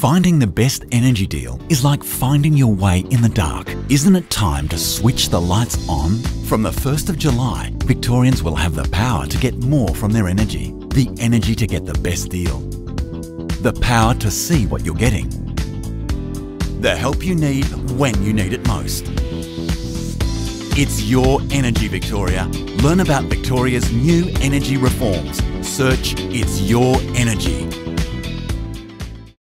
Finding the best energy deal is like finding your way in the dark. Isn't it time to switch the lights on? From the 1st of July, Victorians will have the power to get more from their energy. The energy to get the best deal. The power to see what you're getting. The help you need when you need it most. It's your energy, Victoria. Learn about Victoria's new energy reforms. Search It's Your Energy.